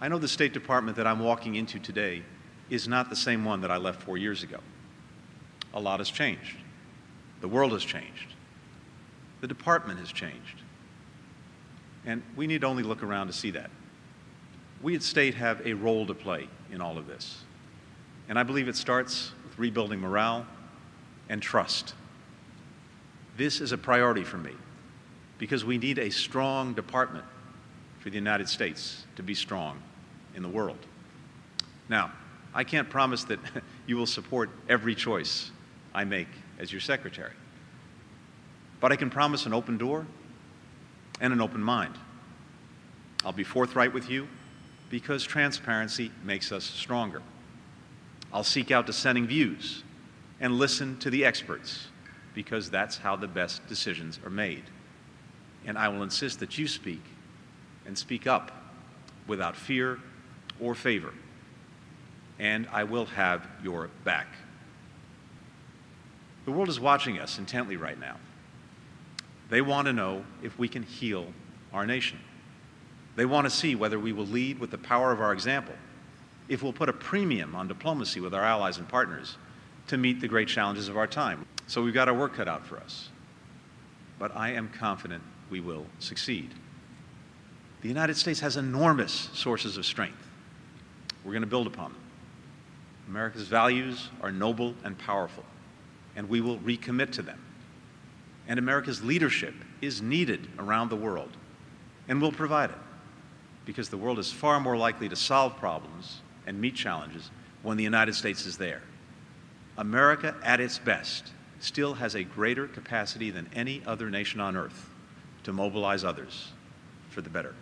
I know the State Department that I'm walking into today is not the same one that I left 4 years ago. A lot has changed. The world has changed. The department has changed. And we need only look around to see that. We at State have a role to play in all of this. And I believe it starts with rebuilding morale and trust. This is a priority for me because we need a strong department for the United States to be strong in the world. Now, I can't promise that you will support every choice I make as your secretary, but I can promise an open door and an open mind. I'll be forthright with you because transparency makes us stronger. I'll seek out dissenting views and listen to the experts because that's how the best decisions are made. And I will insist that you speak and speak up without fear or favor. And I will have your back. The world is watching us intently right now. They want to know if we can heal our nation. They want to see whether we will lead with the power of our example, if we'll put a premium on diplomacy with our allies and partners to meet the great challenges of our time. So we've got our work cut out for us. But I am confident we will succeed. The United States has enormous sources of strength. We're going to build upon them. America's values are noble and powerful, and we will recommit to them. And America's leadership is needed around the world, and we'll provide it, because the world is far more likely to solve problems and meet challenges when the United States is there. America, at its best, still has a greater capacity than any other nation on earth to mobilize others for the better.